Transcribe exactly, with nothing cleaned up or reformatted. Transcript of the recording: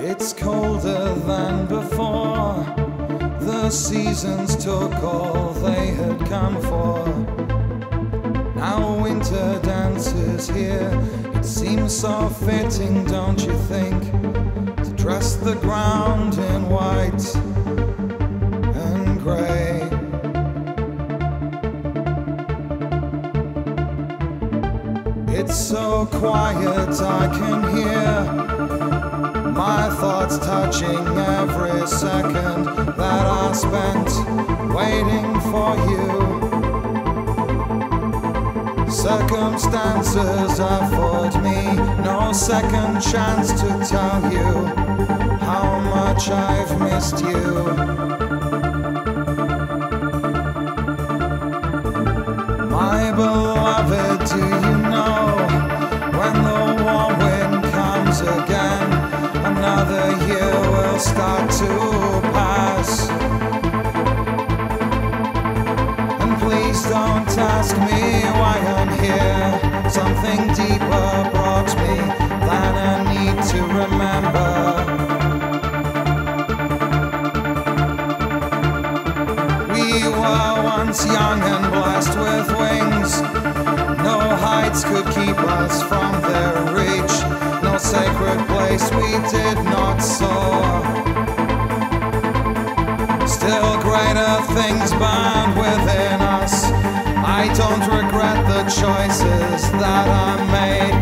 It's colder than before. The seasons took all they had come for. Now winter dances here. It seems so fitting, don't you think, to dress the ground in white and grey. It's so quiet I can hear my thoughts touching every second that I spent waiting for you. Circumstances afford me no second chance to tell you how much I've missed you. My beloved, do you know, when the warm wind comes again, another year will start to pass. And please don't ask me why I'm here. Something deeper brought me than I need to remember. Once young and blessed with wings, no heights could keep us from their reach, no sacred place we did not soar. Still greater things bound within us. I don't regret the choices that I made.